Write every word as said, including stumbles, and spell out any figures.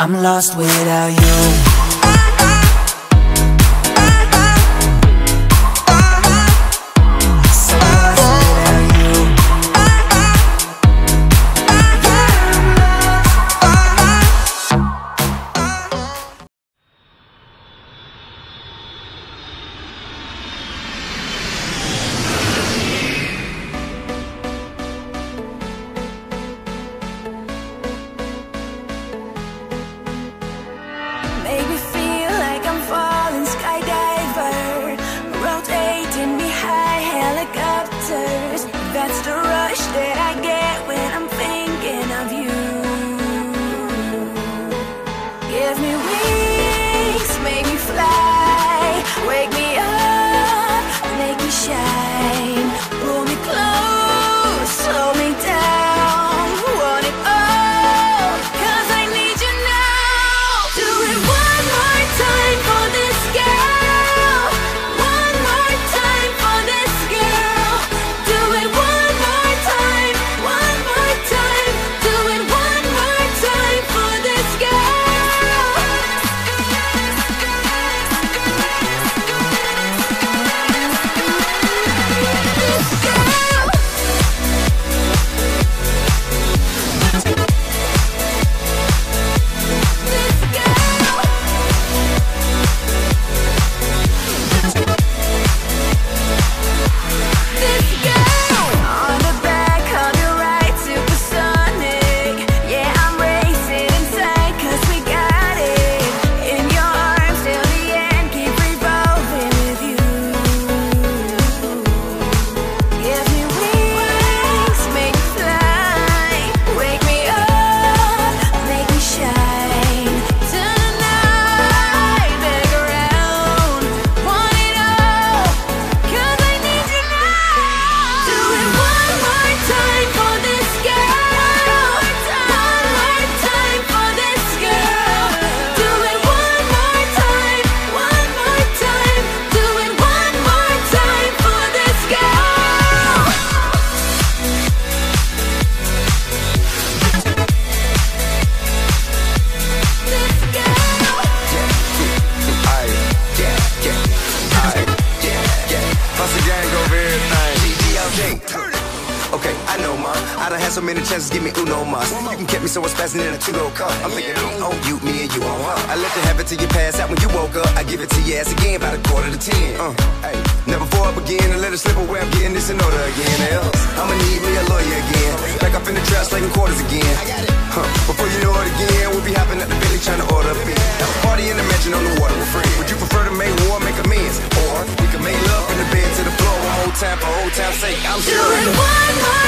I'm lost without you. So many chances, give me uno mas. You can catch me so it's faster than a two-go car. I'm thinking me on you, me and you on her. I let it happen till you pass out when you woke up. I give it to your ass again by the quarter to ten. Uh, hey, never fall up again and let it slip away. I'm getting this in order again. Else, I'ma need me a lawyer again. Back up in the trap, slating quarters again. Huh, before you know it again, we'll be hopping at the Bentley trying to order a beer. Now party in the mansion on the water with friends. Would you prefer to make war, make amends, or we can make love in the bed to the floor, whole time for old time's sake? I'm sure. Do it one more.